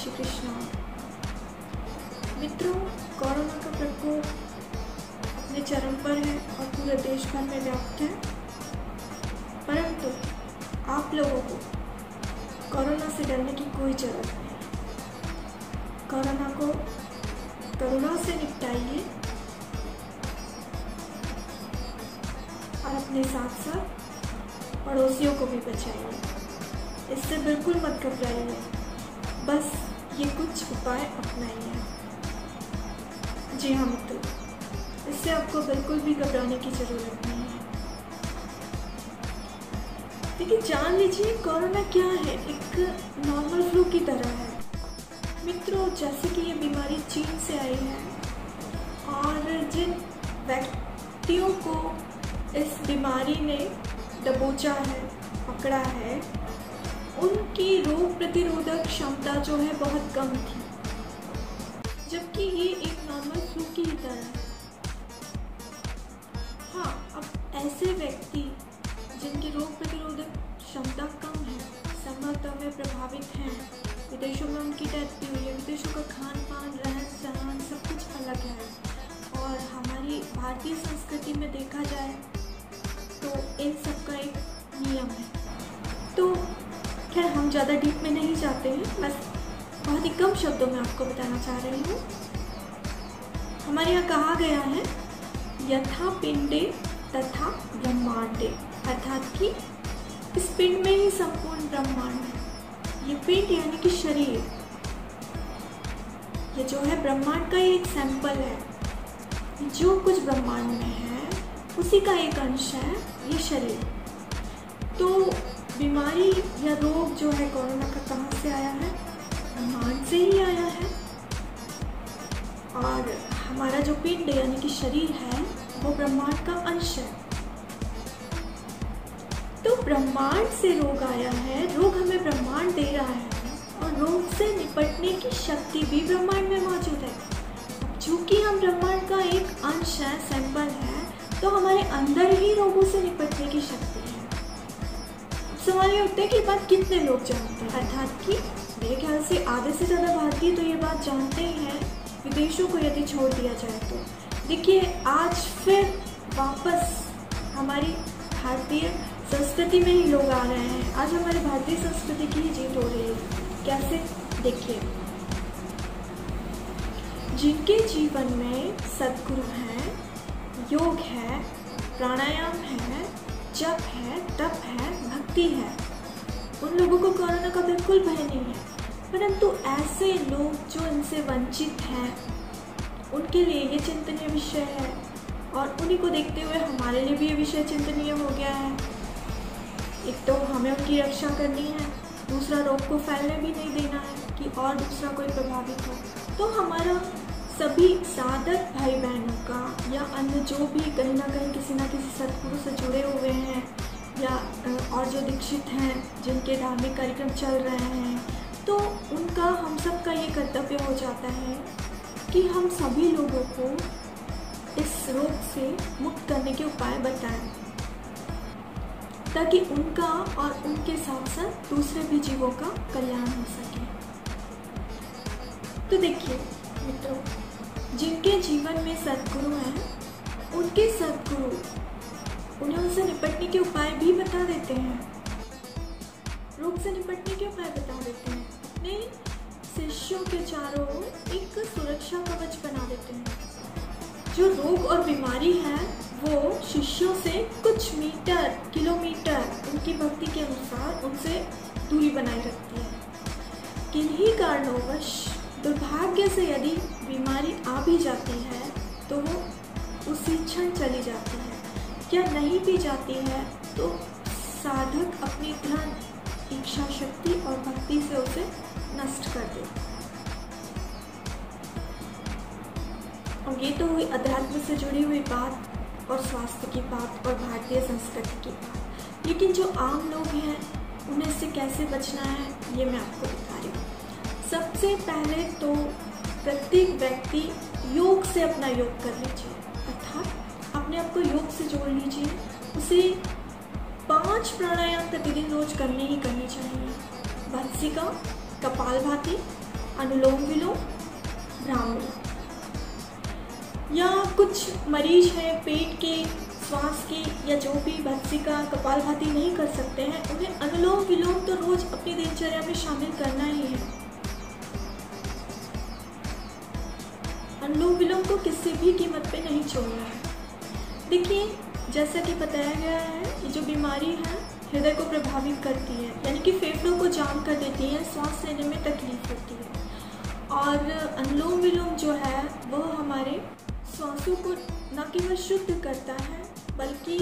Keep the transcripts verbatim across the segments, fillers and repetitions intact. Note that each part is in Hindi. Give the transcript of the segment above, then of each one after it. श्री कृष्ण। मित्रों, कोरोना का प्रकोप अपने चरम पर है और पूरे देश भर में व्याप्त है, परंतु आप लोगों को कोरोना से डरने की कोई जरूरत नहीं। कोरोना को करुणा से निपटाइए और अपने साथ साथ पड़ोसियों को भी बचाइए। इससे बिल्कुल मत घबराइए, बस ये कुछ उपाय अपनाइए। जी हाँ मित्रों, इससे आपको बिल्कुल भी घबराने की ज़रूरत नहीं है। लेकिन जान लीजिए कोरोना क्या है, एक नॉर्मल फ्लू की तरह है। मित्रों, जैसे कि ये बीमारी चीन से आई है और जिन व्यक्तियों को इस बीमारी ने दबोचा है, पकड़ा है, उनकी रोग प्रतिरोधक क्षमता जो है बहुत कम थी, जबकि ये एक नॉर्मल फ्लू की तरह है। हाँ, अब ऐसे व्यक्ति जिनकी रोग प्रतिरोधक क्षमता कम है, संभवतः वे प्रभावित हैं। विदेशों में उनकी डेथ भी हुई है। विदेशों का खान पान, रहन सहन सब कुछ अलग है और हमारी भारतीय संस्कृति में देखा जाए तो इन सब का एक नियम है। तो खैर, हम ज़्यादा डीप में नहीं जाते हैं, बस बहुत ही कम शब्दों में आपको बताना चाह रही हूँ। हमारे यहाँ कहा गया है यथा पिंडे तथा ब्रह्मांडे, अर्थात कि इस पिंड में ही संपूर्ण ब्रह्मांड है। ये पिंड यानी कि शरीर, ये जो है ब्रह्मांड का एक सैंपल है। जो कुछ ब्रह्मांड में है उसी का एक अंश है ये शरीर। तो बीमारी या रोग जो है कोरोना का कहाँ से आया है? ब्रह्मांड से ही आया है और हमारा जो पिंड यानी कि शरीर है वो ब्रह्मांड का अंश है। तो ब्रह्मांड से रोग आया है, रोग हमें ब्रह्मांड दे रहा है और रोग से निपटने की शक्ति भी ब्रह्मांड में मौजूद है। चूँकि हम ब्रह्मांड का एक अंश है, सैंपल है, तो हमारे अंदर ही रोगों से निपटने की शक्ति है। सवाल ये उठता है कि ये बात कितने लोग जानते हैं, अर्थात कि मेरे ख्याल से आधे से ज़्यादा भारतीय तो ये बात जानते ही हैं, विदेशों को यदि छोड़ दिया जाए तो। देखिए, आज फिर वापस हमारी भारतीय संस्कृति में ही लोग आ रहे हैं। आज हमारे भारतीय संस्कृति की ही जीत हो रही है। कैसे? देखिए, जिनके जीवन में सद्गुरु हैं, योग है, प्राणायाम है, जप है, तप है, भक्ति है, उन लोगों को कोरोना का बिल्कुल भय नहीं है। परंतु ऐसे लोग जो इनसे वंचित हैं, उनके लिए ये चिंतनीय विषय है और उन्हीं को देखते हुए हमारे लिए भी ये विषय चिंतनीय हो गया है। एक तो हमें उनकी रक्षा करनी है, दूसरा रोग को फैलने भी नहीं देना है कि और दूसरा कोई प्रभावित हो। तो हमारा सभी साधक भाई बहनों का या अन्य जो भी कहीं ना कहीं किसी ना किसी सद्गुरु से जुड़े हुए हैं या और जो दीक्षित हैं, जिनके धार्मिक कार्यक्रम चल रहे हैं, तो उनका, हम सब का ये कर्तव्य हो जाता है कि हम सभी लोगों को इस रोग से मुक्त करने के उपाय बताएं, ताकि उनका और उनके साथ साथ दूसरे भी जीवों का कल्याण हो सके। तो देखिए मित्रों, जिनके जीवन में सद्गुरु हैं, उनके सद्गुरु उन्हें उनसे निपटने के उपाय भी बता देते हैं, रोग से निपटने के उपाय बता देते हैं। अपने शिष्यों के चारों ओर एक सुरक्षा कवच बना देते हैं। जो रोग और बीमारी है वो शिष्यों से कुछ मीटर, किलोमीटर उनकी भक्ति के अनुसार उनसे दूरी बनाए रखती है। किन्हीं कारणवश दुर्भाग्य से यदि बीमारी आ भी जाती है तो वो उसी क्षण चली जाती है, या नहीं भी जाती है तो साधक अपनी ध्यान, इच्छा शक्ति और भक्ति से उसे नष्ट कर देता है। और ये तो हुई अध्यात्म से जुड़ी हुई बात और स्वास्थ्य की बात और भारतीय संस्कृति की बात। लेकिन जो आम लोग हैं उन्हें इससे कैसे बचना है ये मैं आपको बता रही हूँ। सबसे पहले तो प्रत्येक व्यक्ति योग से अपना योग कर लीजिए, अर्थात अपने आप को योग से जोड़ लीजिए। उसे पांच प्राणायाम प्रतिदिन रोज करने ही करने चाहिए। भस्त्रिका, कपालभाति, अनुलोम विलोम, भ्रामरी। या कुछ मरीज हैं पेट के, श्वास के या जो भी भस्त्रिका कपालभाति नहीं कर सकते हैं, उन्हें अनुलोम विलोम तो रोज अपनी दिनचर्या में शामिल करना ही है। अनुलोम विलोम को किसी भी कीमत पे नहीं छोड़ना है। देखिए, जैसा कि बताया गया है कि जो बीमारी है हृदय को प्रभावित करती है, यानी कि फेफड़ों को जाम कर देती है, सांस लेने में तकलीफ होती है। और अनुलोम विलोम जो है वो हमारे सांसों को न केवल शुद्ध करता है, बल्कि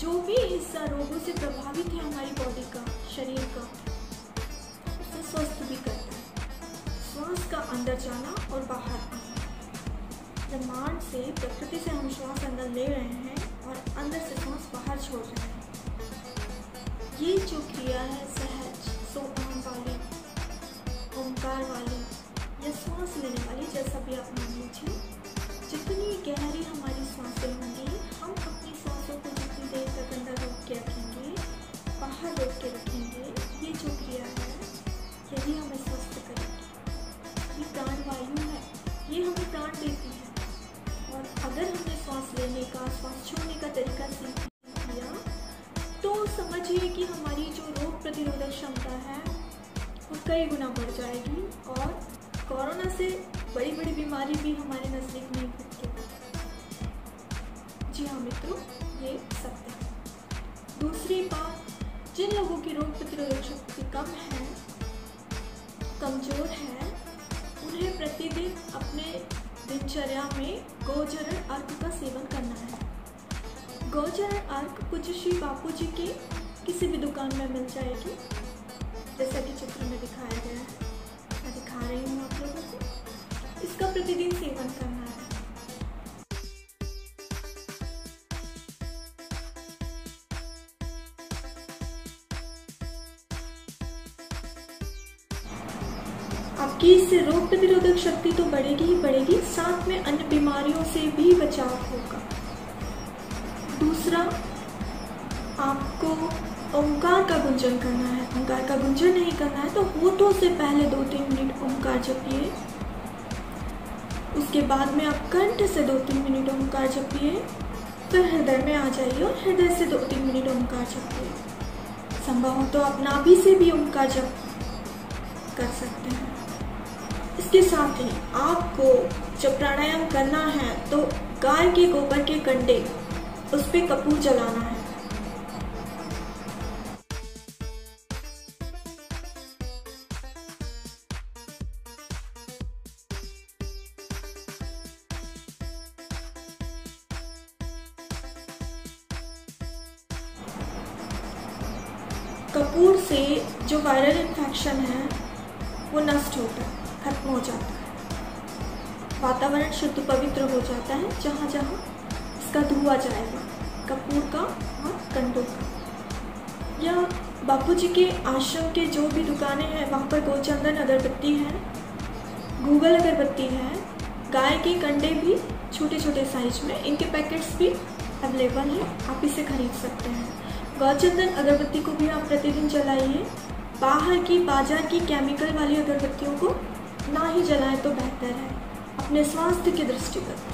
जो भी हिस्सा रोगों से प्रभावित है हमारी बॉडी का, शरीर का, उसे स्वस्थ भी करता है। सांस का अंदर जाना और बाहर आना, ब्रह्मांड से, प्रकृति से हम श्वास अंदर ले रहे हैं और अंदर से सांस बाहर छोड़ रहे हैं। ये जो क्रिया है सहज, सोम वाली, ओंकार वाली या सांस लेने वाली, जैसा भी आप मान लीजिए, जितनी गहरी हमारी सांसें होंगी, हम अपनी सांसों को जितनी देर तक अंदर रोक के रखेंगे, बाहर रोक के रखेंगे, ये जो क्रिया है यही हमें स्वस्थ करेगी। ये प्राणवायु है, ये हमें प्राण देती है। अगर हमने सांस लेने का, सांस छोड़ने का तरीका सीख लिया, तो समझिए कि हमारी जो रोग प्रतिरोधक क्षमता है वो कई गुना बढ़ जाएगी और कोरोना से बड़ी बड़ी बीमारी भी हमारे नज़दीक नहीं पड़ती। जी हाँ मित्रों, ये सत्य है। दूसरी बात, जिन लोगों की रोग प्रतिरोधक शक्ति कम है, कमज़ोर है, उन्हें प्रतिदिन अपने दिनचर्या में गोचरण अर्क का सेवन करना है। गोचरण अर्क पूज्य श्री बापू जी के किसी भी दुकान में मिल जाएगी, जैसा कि चित्र में दिखाया गया है। मैं दिखा रही हूँ आप लोगों को। इसका प्रतिदिन सेवन करना है। कि इससे रोग प्रतिरोधक शक्ति तो बढ़ेगी ही बढ़ेगी, साथ में अन्य बीमारियों से भी बचाव होगा। दूसरा, आपको ओंकार का गुंजन करना है। ओंकार का गुंजन नहीं करना है तो होठों से पहले दो तीन मिनट ओंकार जपिए, उसके बाद में आप कंठ से दो तीन मिनट ओंकार जपिए, फिर हृदय में आ जाइए और हृदय से दो तीन मिनट ओंकार जपिए। संभव हो तो आप नाभि से भी ओंकार जप कर सकते हैं। इसके साथ ही आपको जब प्राणायाम करना है तो गाय के गोबर के कंडे, उस पर कपूर जलाना है। कपूर से जो वायरल इन्फेक्शन है वो नष्ट होता है, खत्म हो जाता है। वातावरण शुद्ध पवित्र हो जाता है जहाँ जहाँ इसका धुआं जाएगा, कपूर का और कंडों का। या बापूजी के आश्रम के जो भी दुकानें हैं वहाँ पर गोचंदन अगरबत्ती है, गूगल अगरबत्ती है, गाय के कंडे भी छोटे छोटे साइज में, इनके पैकेट्स भी अवेलेबल हैं, आप इसे खरीद सकते हैं। गोचंदन अगरबत्ती को भी आप प्रतिदिन जलाइए। बाहर की, बाजार की केमिकल वाली अगरबत्तियों को ना ही जलाएं तो बेहतर है, अपने स्वास्थ्य के दृष्टिगत।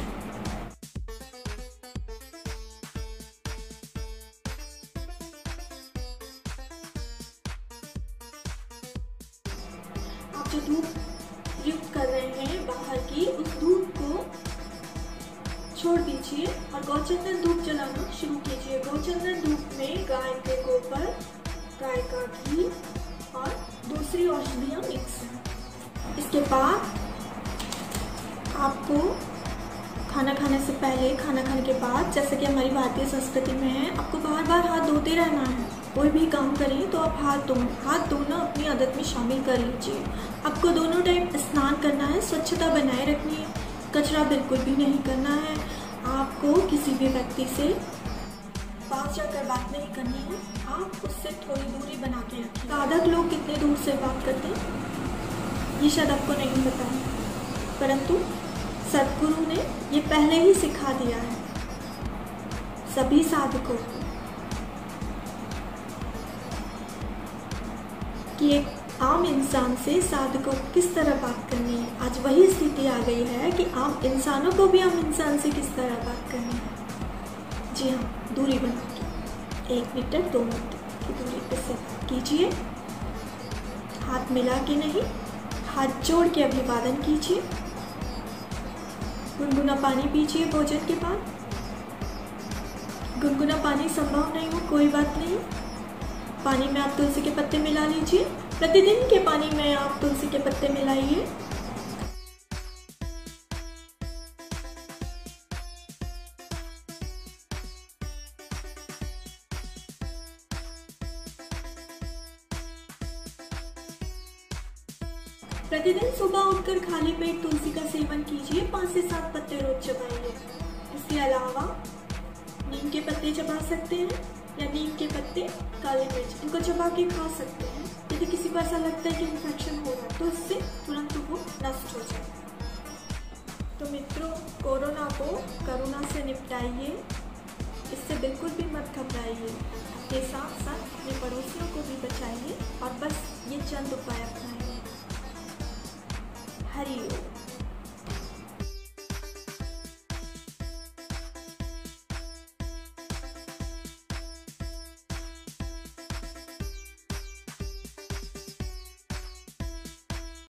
आप जो धूप युक्त कर रहे हैं बाहर की, उस धूप को छोड़ दीजिए और गौचंदन धूप जलाना शुरू कीजिए। गौचंदन धूप में गाय के गोबर, गाय का घी और दूसरी औषधियाँ मिक्स हैं। इसके बाद आपको खाना खाने से पहले, खाना खाने के बाद, जैसे कि हमारी भारतीय संस्कृति में है, आपको बार बार हाथ धोते रहना है। कोई भी काम करिए तो आप हाथ धोएं। हाथ धोना अपनी आदत में शामिल कर लीजिए। आपको दोनों टाइम स्नान करना है, स्वच्छता बनाए रखनी है, कचरा बिल्कुल भी नहीं करना है। आपको किसी भी व्यक्ति से पास जाकर बात नहीं करनी है, आप उससे थोड़ी दूरी बना के रखें। साधक लोग कितने दूर से बात करते हैं ये शायद आपको नहीं पता है, परंतु सदगुरु ने ये पहले ही सिखा दिया है सभी साधकों को कि एक आम इंसान से साधकों को किस तरह बात करनी है। आज वही स्थिति आ गई है कि आम इंसानों को भी आम इंसान से किस तरह बात करनी है। जी हाँ, दूरी बना के एक मीटर दो मीटर की दूरी पर से बात कीजिए। हाथ मिला के नहीं, हाथ जोड़ के अभिवादन कीजिए। गुनगुना पानी पीजिए भोजन के बाद। गुनगुना पानी संभव नहीं हो कोई बात नहीं, पानी में आप तुलसी के पत्ते मिला लीजिए। प्रतिदिन के पानी में आप तुलसी के पत्ते मिलाइए। प्रतिदिन सुबह उठकर खाली पेट तुलसी का सेवन कीजिए। पाँच से सात पत्ते रोज चबाइए। इसके अलावा नीम के पत्ते चबा सकते हैं या नीम के पत्ते, काली मिर्च, इनको चबा के खा सकते हैं। यदि किसी को ऐसा लगता है कि इन्फेक्शन हो रहा है तो इससे तुरंत वो नष्ट हो जाए। तो मित्रों, कोरोना को करुणा से निपटाइए, इससे बिल्कुल भी मत घबराइए। अपने साथ साथ अपने पड़ोसियों को भी बचाइए और बस ये चंद उपाय अपनाइए। हरिओम।